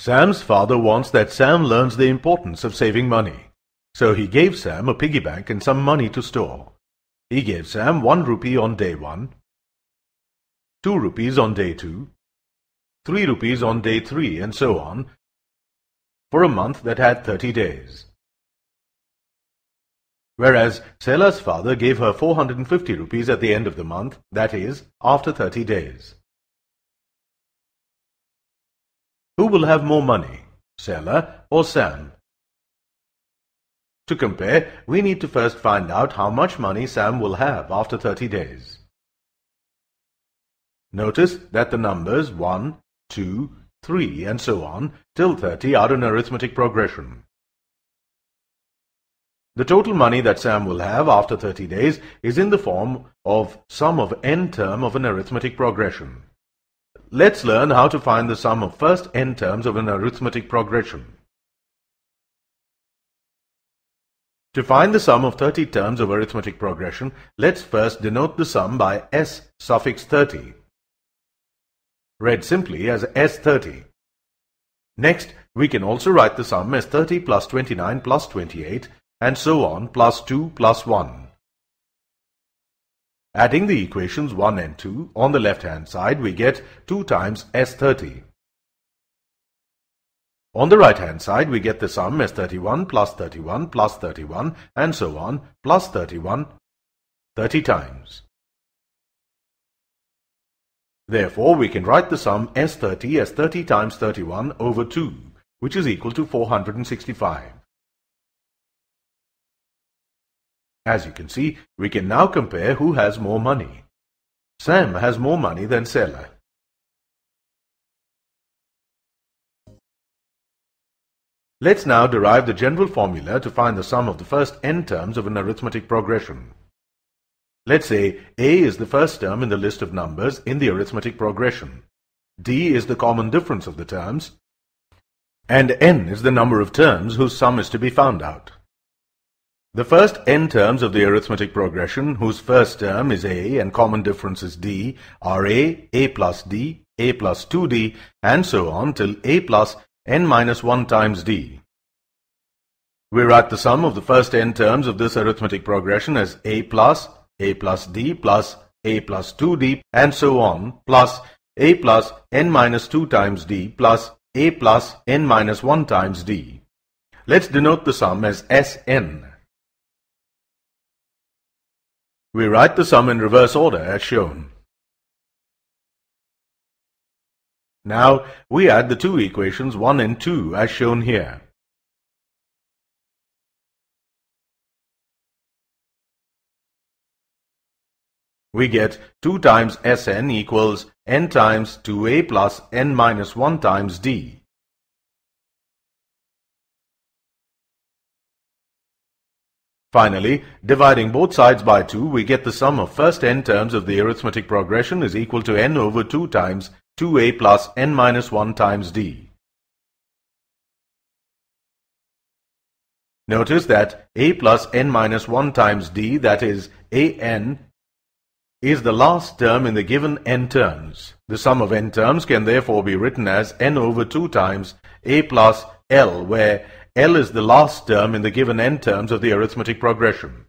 Sam's father wants that Sam learns the importance of saving money, so he gave Sam a piggy bank and some money to store. He gave Sam 1 rupee on day 1, 2 rupees on day 2, 3 rupees on day 3, and so on, for a month that had 30 days. Whereas Sela's father gave her 450 rupees at the end of the month, that is, after 30 days. Who will have more money, Sela or Sam? To compare, we need to first find out how much money Sam will have after 30 days. Notice that the numbers 1, 2, 3 and so on till 30 are in arithmetic progression. The total money that Sam will have after 30 days is in the form of sum of n term of an arithmetic progression. Let's learn how to find the sum of first n terms of an arithmetic progression. To find the sum of 30 terms of arithmetic progression, let's first denote the sum by s suffix 30, read simply as s30. Next, we can also write the sum as 30 plus 29 plus 28, and so on, plus 2 plus 1. Adding the equations 1 and 2 on the left-hand side, we get 2 times S30. On the right-hand side, we get the sum as 31 plus 31 plus 31, and so on, plus 31, 30 times. Therefore, we can write the sum S30 as 30 times 31 over 2, which is equal to 465. As you can see, we can now compare who has more money. Sam has more money than Sela. Let's now derive the general formula to find the sum of the first n terms of an arithmetic progression. Let's say A is the first term in the list of numbers in the arithmetic progression, D is the common difference of the terms, and N is the number of terms whose sum is to be found out. The first n terms of the arithmetic progression, whose first term is a and common difference is d, are a plus d, a plus 2d, and so on till a plus n minus 1 times d. We write the sum of the first n terms of this arithmetic progression as a plus d plus a plus 2d, and so on, plus n minus 2 times d plus a plus n minus 1 times d. Let's denote the sum as Sn. We write the sum in reverse order as shown. Now we add the two equations 1 and 2 as shown here. We get 2 times Sn equals n times 2a plus n minus 1 times d. Finally, dividing both sides by 2, we get the sum of first n terms of the arithmetic progression is equal to n over 2 times 2a plus n minus 1 times d. Notice that a plus n minus 1 times d, that is an, is the last term in the given n terms. The sum of n terms can therefore be written as n over 2 times a plus l, where L is the last term in the given n terms of the arithmetic progression.